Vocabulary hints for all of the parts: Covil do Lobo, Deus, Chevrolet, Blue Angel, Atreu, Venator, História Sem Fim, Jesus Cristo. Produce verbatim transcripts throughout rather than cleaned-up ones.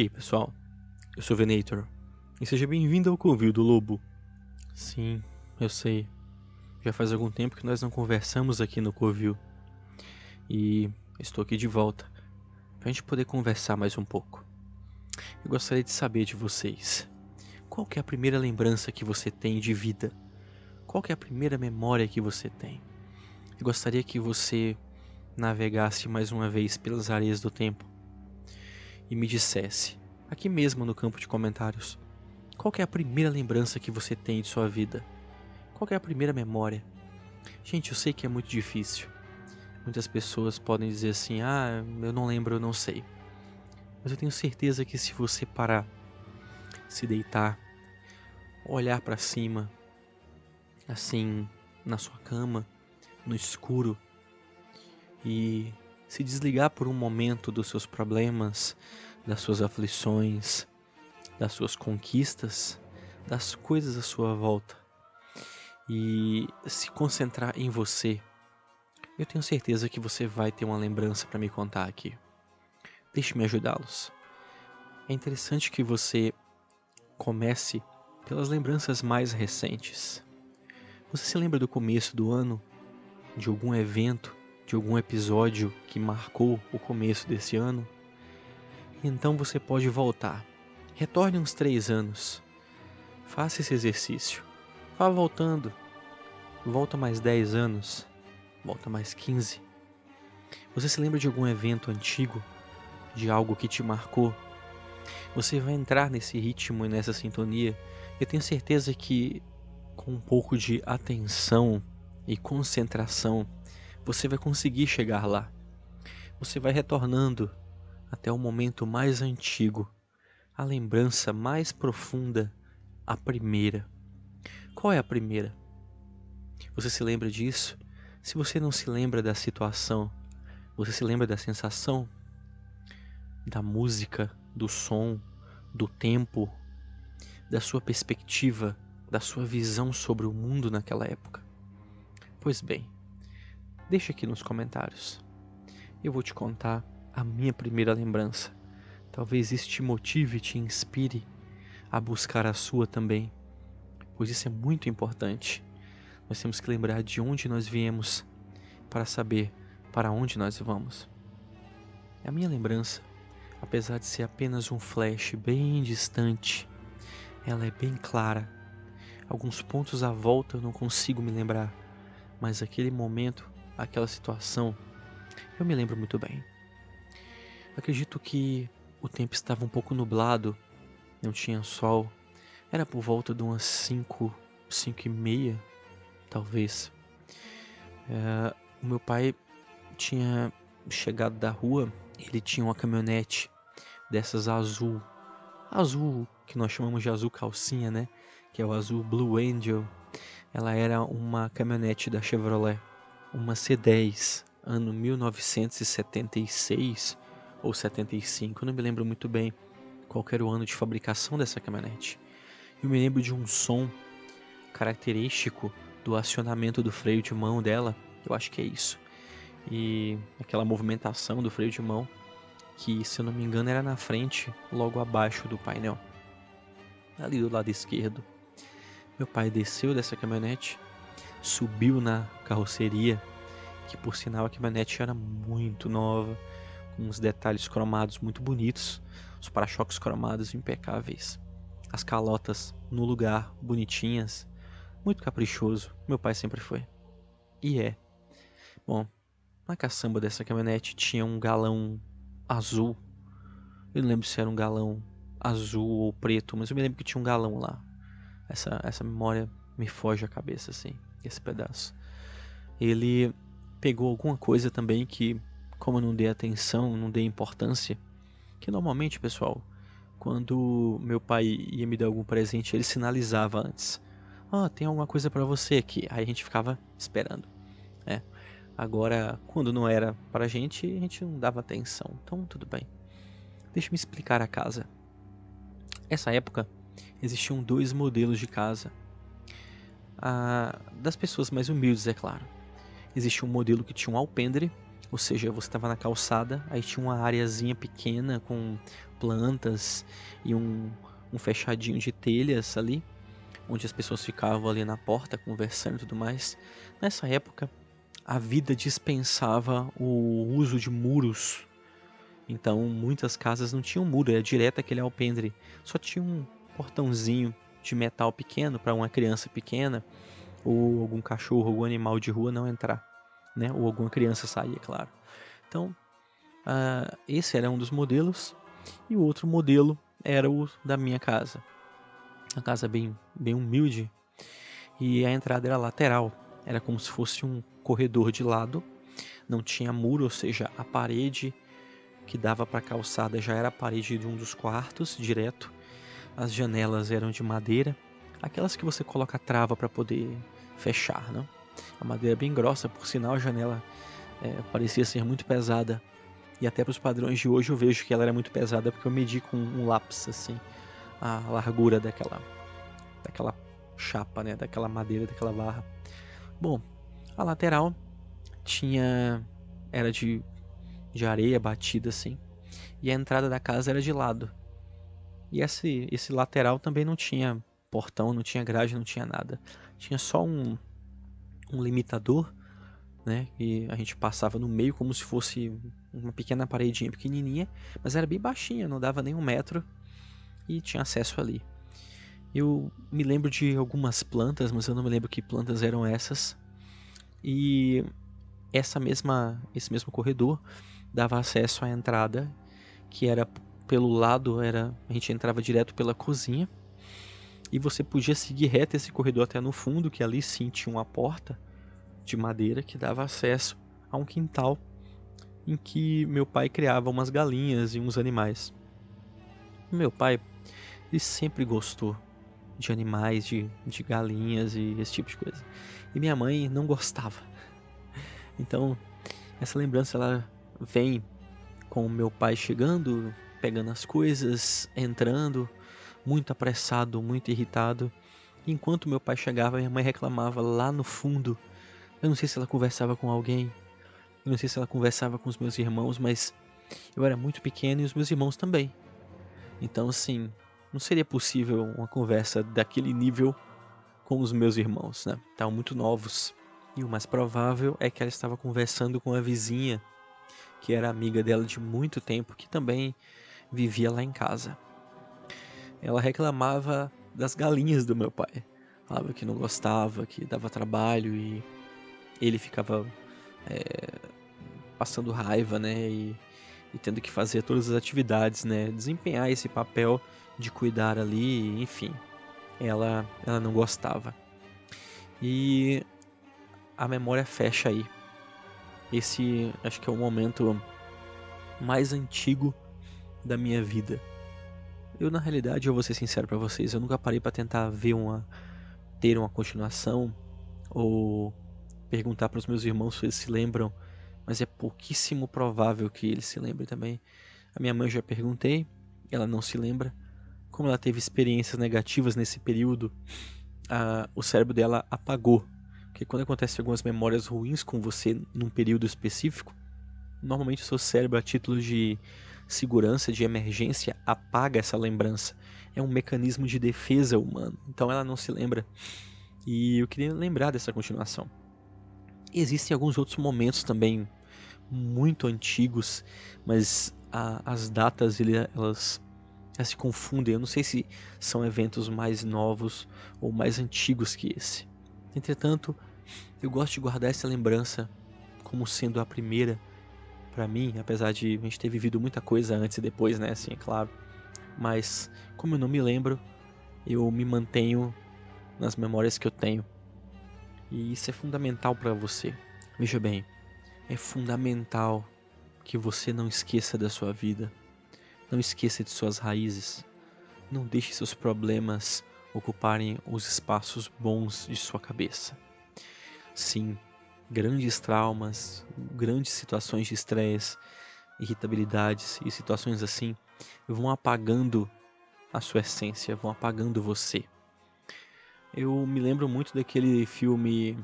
Ei pessoal, eu sou Venator e seja bem-vindo ao Covil do Lobo. Sim, eu sei, já faz algum tempo que nós não conversamos aqui no Covil e estou aqui de volta para a gente poder conversar mais um pouco. Eu gostaria de saber de vocês, qual que é a primeira lembrança que você tem de vida? Qual que é a primeira memória que você tem? Eu gostaria que você navegasse mais uma vez pelas areias do tempo e me dissesse, aqui mesmo no campo de comentários, qual que é a primeira lembrança que você tem de sua vida? Qual que é a primeira memória? Gente, eu sei que é muito difícil. Muitas pessoas podem dizer assim, ah, eu não lembro, eu não sei. Mas eu tenho certeza que se você parar, se deitar, olhar para cima, assim, na sua cama, no escuro, e se desligar por um momento dos seus problemas, das suas aflições, das suas conquistas, das coisas à sua volta e se concentrar em você, eu tenho certeza que você vai ter uma lembrança para me contar aqui. Deixe-me ajudá-los. É interessante que você comece pelas lembranças mais recentes. Você se lembra do começo do ano, de algum evento, de algum episódio que marcou o começo desse ano? Então você pode voltar. Retorne uns três anos. Faça esse exercício. Vá voltando. Volta mais dez anos. Volta mais quinze. Você se lembra de algum evento antigo? De algo que te marcou? Você vai entrar nesse ritmo e nessa sintonia. Eu tenho certeza que com um pouco de atenção e concentração você vai conseguir chegar lá. Você vai retornando até o momento mais antigo, a lembrança mais profunda, a primeira. Qual é a primeira? Você se lembra disso? Se você não se lembra da situação, você se lembra da sensação, da música, do som, do tempo, da sua perspectiva, da sua visão sobre o mundo naquela época? Pois bem, deixa aqui nos comentários. Eu vou te contar a minha primeira lembrança. Talvez isso te motive e te inspire a buscar a sua também, pois isso é muito importante. Nós temos que lembrar de onde nós viemos para saber para onde nós vamos. A minha lembrança, apesar de ser apenas um flash bem distante, ela é bem clara. Alguns pontos à volta eu não consigo me lembrar, mas aquele momento, aquela situação, eu me lembro muito bem. Acredito que o tempo estava um pouco nublado, não tinha sol, era por volta de umas cinco, cinco e meia, talvez. É, o meu pai tinha chegado da rua, ele tinha uma caminhonete dessas azul, azul que nós chamamos de azul calcinha, né? Que é o azul Blue Angel. Ela era uma caminhonete da Chevrolet. Uma C dez, ano mil novecentos e setenta e seis ou setenta e cinco, não me lembro muito bem qual era o ano de fabricação dessa caminhonete. Eu me lembro de um som característico do acionamento do freio de mão dela, eu acho que é isso, e aquela movimentação do freio de mão que, se eu não me engano, era na frente, logo abaixo do painel, ali do lado esquerdo. Meu pai desceu dessa caminhonete, subiu na carroceria, que por sinal a caminhonete era muito nova, com uns detalhes cromados muito bonitos, os para-choques cromados impecáveis, as calotas no lugar, bonitinhas, muito caprichoso, meu pai sempre foi. E é. Bom, na caçamba dessa caminhonete tinha um galão azul, eu não lembro se era um galão azul ou preto, mas eu me lembro que tinha um galão lá. Essa, essa memória me foge à cabeça assim. Esse pedaço, ele pegou alguma coisa também que, como eu não dei atenção, não dei importância, que normalmente, pessoal, quando meu pai ia me dar algum presente, ele sinalizava antes, ah, tem alguma coisa pra você aqui, aí a gente ficava esperando, né? Agora, quando não era pra gente, a gente não dava atenção, então tudo bem. Deixa eu me explicar a casa. Nessa época, existiam dois modelos de casa, A, das pessoas mais humildes, é claro. Existia um modelo que tinha um alpendre, ou seja, você estava na calçada, aí tinha uma areazinha pequena com plantas e um, um fechadinho de telhas ali, onde as pessoas ficavam ali na porta conversando e tudo mais. Nessa época, a vida dispensava o uso de muros. Então, muitas casas não tinham muro, era direto aquele alpendre. Só tinha um portãozinho de metal pequeno para uma criança pequena ou algum cachorro, algum animal de rua não entrar, né? Ou alguma criança sair, claro. Então, uh, esse era um dos modelos. E o outro modelo era o da minha casa. Uma casa bem, bem humilde. E a entrada era lateral. Era como se fosse um corredor de lado. Não tinha muro, ou seja, a parede que dava para a calçada já era a parede de um dos quartos, direto. As janelas eram de madeira. Aquelas que você coloca a trava para poder fechar, né? A madeira bem grossa, por sinal, a janela é, parecia ser muito pesada. E até para os padrões de hoje eu vejo que ela era muito pesada, porque eu medi com um lápis, assim, a largura daquela, daquela chapa, né? Daquela madeira, daquela barra. Bom, a lateral tinha, era de, de areia batida, assim. E a entrada da casa era de lado. E esse, esse lateral também não tinha portão, não tinha grade, não tinha nada. Tinha só um, um limitador, né? E a gente passava no meio como se fosse uma pequena paredinha pequenininha, mas era bem baixinha, não dava nem um metro, e tinha acesso ali. Eu me lembro de algumas plantas, mas eu não me lembro que plantas eram essas. E essa mesma, esse mesmo corredor dava acesso à entrada, que era pelo lado, era, a gente entrava direto pela cozinha. E você podia seguir reto esse corredor até no fundo, que ali sim tinha uma porta de madeira que dava acesso a um quintal em que meu pai criava umas galinhas e uns animais. Meu pai, ele sempre gostou de animais, de, de galinhas e esse tipo de coisa. E minha mãe não gostava. Então, essa lembrança ela vem com o meu pai chegando, pegando as coisas, entrando, muito apressado, muito irritado. Enquanto meu pai chegava, minha mãe reclamava lá no fundo. Eu não sei se ela conversava com alguém, eu não sei se ela conversava com os meus irmãos, mas eu era muito pequeno e os meus irmãos também. Então, assim, não seria possível uma conversa daquele nível com os meus irmãos, né? Estavam muito novos. E o mais provável é que ela estava conversando com a vizinha, que era amiga dela de muito tempo, que também vivia lá em casa. Ela reclamava das galinhas do meu pai. Falava que não gostava, que dava trabalho e ele ficava é, passando raiva, né? E, e tendo que fazer todas as atividades, né? Desempenhar esse papel de cuidar ali, enfim. Ela, ela não gostava. E a memória fecha aí. Esse acho que é o momento mais antigo da minha vida. Eu, na realidade, eu vou ser sincero pra vocês, eu nunca parei pra tentar ver uma, ter uma continuação, ou perguntar pros meus irmãos se eles se lembram, mas é pouquíssimo provável que eles se lembrem também. A minha mãe eu já perguntei, ela não se lembra. Como ela teve experiências negativas nesse período, a, o cérebro dela apagou. Porque quando acontecem algumas memórias ruins com você num período específico, normalmente o seu cérebro, a título de segurança, de emergência, apaga essa lembrança. É um mecanismo de defesa humano. Então ela não se lembra. E eu queria lembrar dessa continuação. Existem alguns outros momentos também muito antigos, mas a, as datas elas, elas se confundem. Eu não sei se são eventos mais novos ou mais antigos que esse. Entretanto, eu gosto de guardar essa lembrança como sendo a primeira pra mim, apesar de a gente ter vivido muita coisa antes e depois, né, assim, é claro. Mas, como eu não me lembro, eu me mantenho nas memórias que eu tenho. E isso é fundamental pra você. Veja bem, é fundamental que você não esqueça da sua vida. Não esqueça de suas raízes. Não deixe seus problemas ocuparem os espaços bons de sua cabeça. Sim. Grandes traumas, grandes situações de estresse, irritabilidades e situações assim vão apagando a sua essência, vão apagando você. Eu me lembro muito daquele filme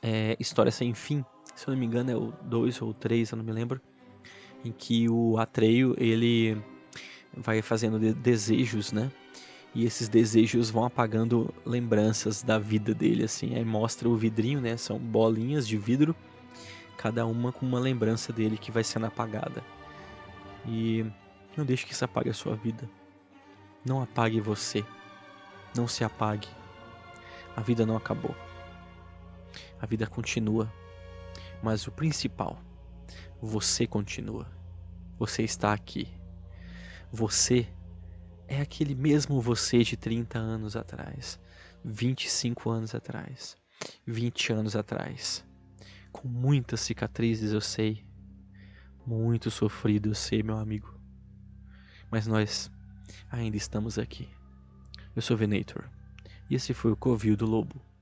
é, História Sem Fim, se eu não me engano é o dois ou o três, eu não me lembro, em que o Atreu, ele vai fazendo de- desejos, né? E esses desejos vão apagando lembranças da vida dele, assim. Aí mostra o vidrinho, né? São bolinhas de vidro, cada uma com uma lembrança dele que vai sendo apagada. E não deixe que isso apague a sua vida. Não apague você. Não se apague. A vida não acabou. A vida continua. Mas o principal, você continua. Você está aqui. Você é aquele mesmo você de trinta anos atrás, vinte e cinco anos atrás, vinte anos atrás. Com muitas cicatrizes, eu sei. Muito sofrido, eu sei, meu amigo. Mas nós ainda estamos aqui. Eu sou Venator. E esse foi o Covil do Lobo.